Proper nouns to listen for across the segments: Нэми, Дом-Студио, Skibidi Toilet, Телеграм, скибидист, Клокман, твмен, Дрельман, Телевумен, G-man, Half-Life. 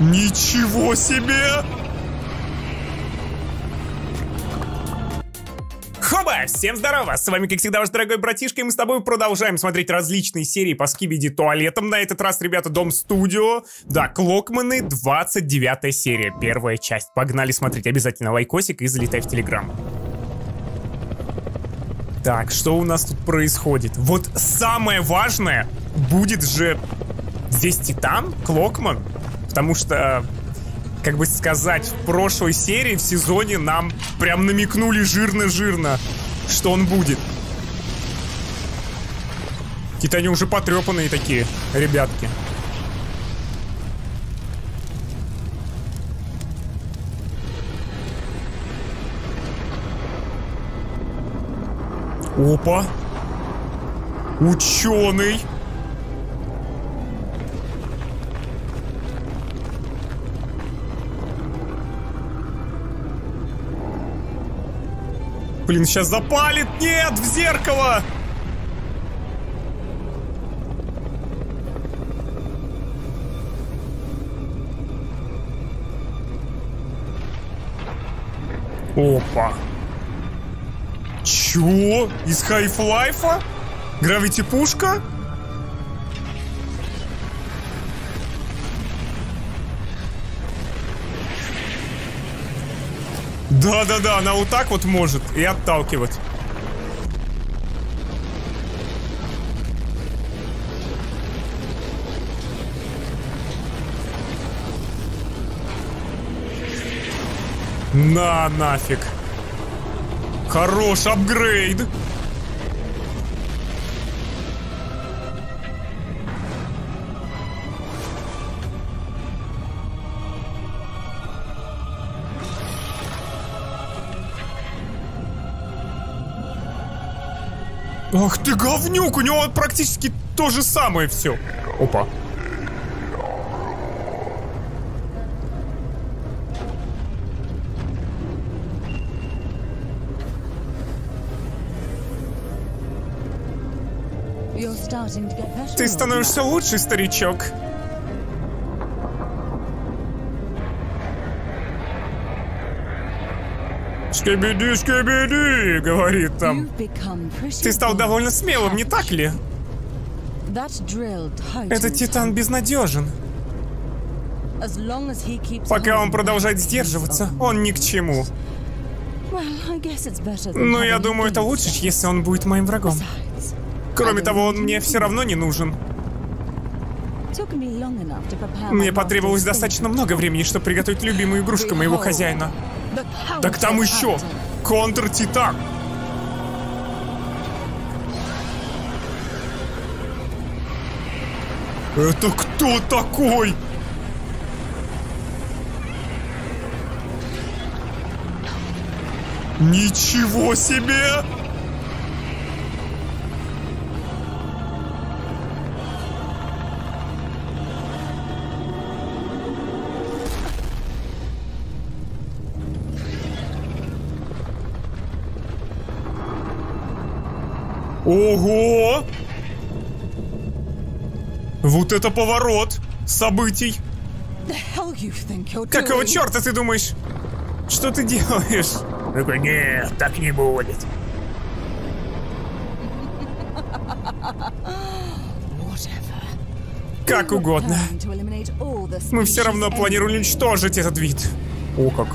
Ничего себе! Хоба! Всем здорово! С вами, как всегда, ваш дорогой братишка, и мы с тобой продолжаем смотреть различные серии по Skibidi Toilet'ам. На этот раз, ребята, Дом-Студио. Да, Клокманы, 29 серия, первая часть. Погнали смотреть, обязательно лайкосик и залетай в Телеграм. Так, что у нас тут происходит? Вот самое важное, будет же здесь Титан, Клокман. Потому что, как бы сказать, в прошлой серии, в сезоне нам прям намекнули жирно-жирно, что он будет. Какие-то они уже потрепанные такие, ребятки. Опа! Ученый! Блин, сейчас запалит! Нет, в зеркало! Опа! Чё? Из Half-Life'а? Гравити-пушка? Да-да-да, она вот так вот может и отталкивать. На нафиг. Хорош апгрейд. Ах ты говнюк, у него практически то же самое все. Опа. Ты становишься лучше, старичок. Скибиди, скибиди, говорит там. Ты стал довольно смелым, не так ли? Этот титан безнадежен. Пока он продолжает сдерживаться, он ни к чему. Но я думаю, это лучше, если он будет моим врагом. Кроме того, он мне все равно не нужен. Мне потребовалось достаточно много времени, чтобы приготовить любимую игрушку моего хозяина. Так там еще контр-титан. Это кто такой? Ничего себе! Ого! Вот это поворот событий! Какого черта ты думаешь? Что ты делаешь? Такой, нет, так не будет. Как угодно. Мы все равно планировали уничтожить этот вид. О как.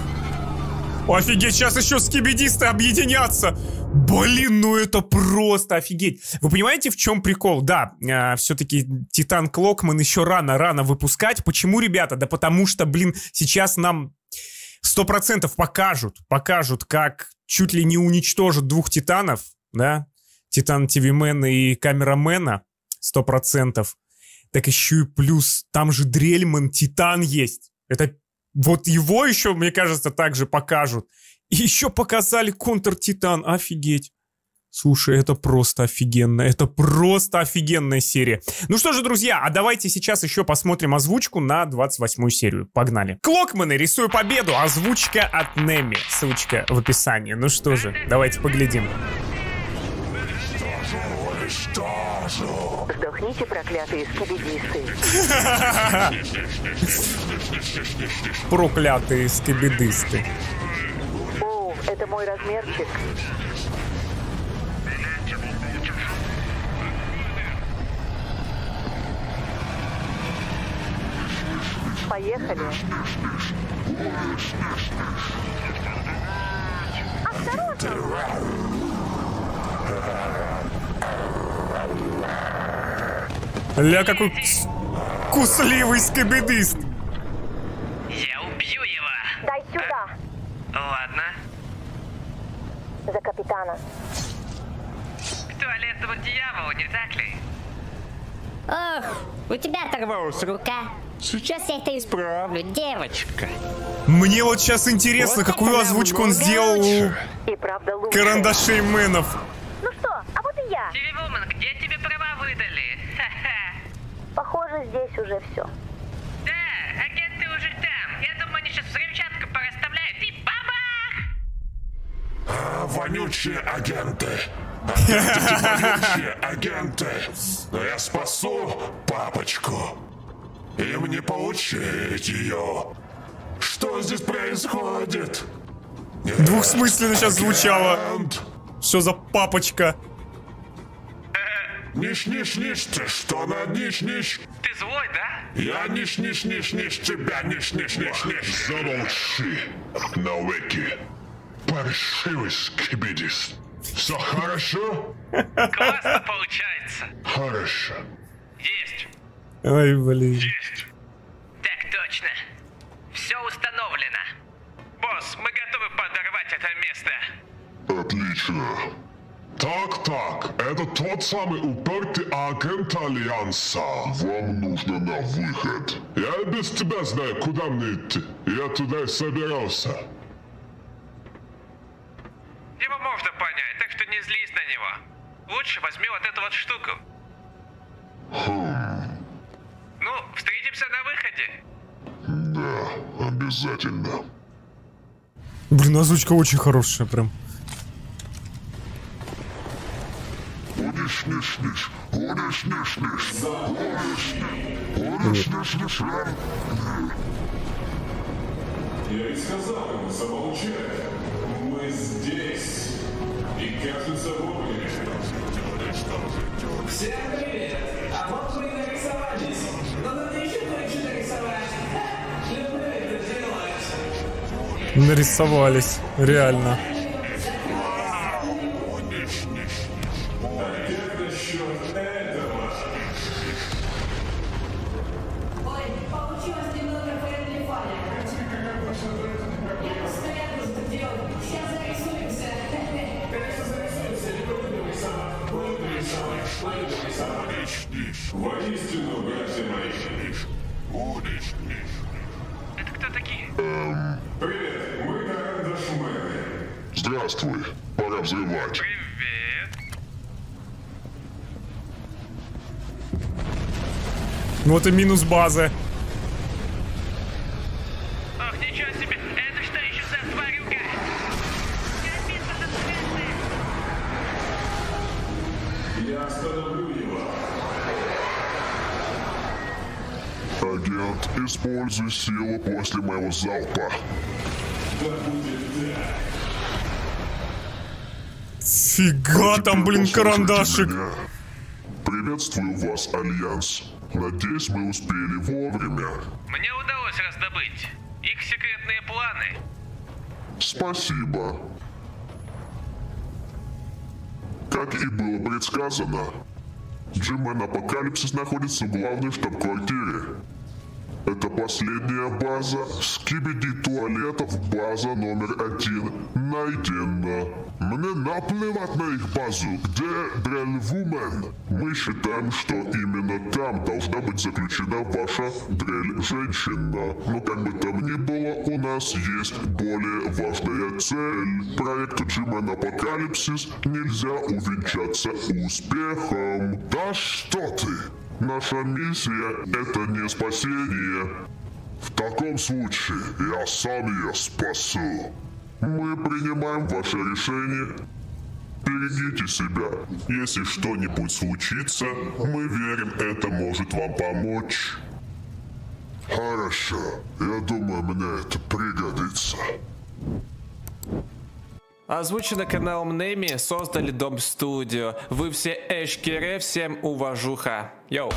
Офигеть, сейчас еще скибидисты объединятся. Блин, ну это просто офигеть. Вы понимаете, в чем прикол? Да, все-таки Титан Клокман еще рано выпускать. Почему, ребята? Да потому что, блин, сейчас нам 100% покажут, как чуть ли не уничтожат двух титанов, да? Титан ТВ-мена и камерамена, 100%. Так еще и плюс, там же Дрельман Титан есть. Это вот его еще, мне кажется, также покажут. И еще показали контр-титан. Офигеть. Слушай, это просто офигенно. Это просто офигенная серия. Ну что же, друзья, а давайте сейчас еще посмотрим озвучку на 28-ю серию. Погнали. Клокманы, рисую победу. Озвучка от Нэми. Ссылочка в описании. Ну что же, давайте поглядим. Сдохните, проклятые скибидисты. Проклятые скибидисты. О, это мой размерчик. Поехали. Ля, какой кусливый скибидист. Я убью его. Дай сюда. Ладно. За капитана. Туалетного дьявола, не так ли? Ох, у тебя оторвалась рука. Сейчас я это исправлю, девочка. Мне вот сейчас интересно, вот какую озвучку он сделал у карандашей мэнов. Ну что, а вот и я. Телевумен, где тебе права выдали? Похоже, здесь уже все. Да, агенты уже там. Я думаю, они сейчас взрывчатку пораставляют и бабах! А, вонючие агенты. Вонючие агенты. Но я спасу папочку. Им не получить ее. Что здесь происходит? Нет, двухсмысленно сейчас звучало. Все за папочка. Ниш-ниш-ниш, ты что на ниш-ниш? Ты злой, да? Я ниш-ниш-ниш-ниш, тебя ниш-ниш-ниш-ниш. Замолчи, навеки. Паршивый скибидис. Все хорошо? Классно получается. Хорошо. Есть. Ой, блин. Есть. Так точно. Все установлено. Босс, мы готовы подорвать это место. Отлично. Так, это тот самый упертый агент Альянса. Вам нужно на выход. Я без тебя знаю, куда мне идти. Я туда и собирался. Его можно понять, так что не злись на него. Лучше возьми вот эту вот штуку. Ну, встретимся на выходе. Да, обязательно. Блин, озвучка очень хорошая, прям. Я и сказал ему, замолчать. Мы здесь. И кажется, вовремя. Всем привет! А вот мы и нарисовались. Но надо еще кое-что нарисовать. Люблю это делать. Нарисовались, реально. Здравствуй, пора взрывать. Привет. Вот и минус базы. Ах, ничего себе, это что еще за тварюга? Я остановлю его. Агент, используй силу после моего залпа. Да будет так. Фига там, блин, карандашик. Приветствую вас, Альянс. Надеюсь, мы успели вовремя. Мне удалось раздобыть их секретные планы. Спасибо. Как и было предсказано, G-man Апокалипсис находится в главной штаб-квартире. Это последняя база Skibidi Toilet, база №1. Найдена. Мне наплевать на их базу. Где дрель-вумен? Мы считаем, что именно там должна быть заключена ваша дрель-женщина. Но как бы там ни было, у нас есть более важная цель. Проект G-man Апокалипсис нельзя увенчаться успехом. Да что ты! Наша миссия – это не спасение. В таком случае я сам ее спасу. Мы принимаем ваше решение. Берегите себя. Если что-нибудь случится, мы верим, это может вам помочь. Хорошо. Я думаю, мне это пригодится. Озвучено каналом Нэми, создали Дом-Студио. Вы все эшкере, всем уважуха. Йоу.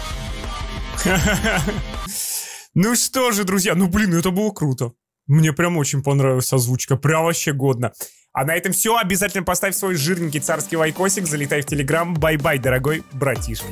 Ну что же, друзья, ну блин, это было круто. Мне прям очень понравилась озвучка, прям вообще годно. А на этом все, обязательно поставь свой жирненький царский лайкосик, залетай в Телеграм, бай-бай, дорогой братишка.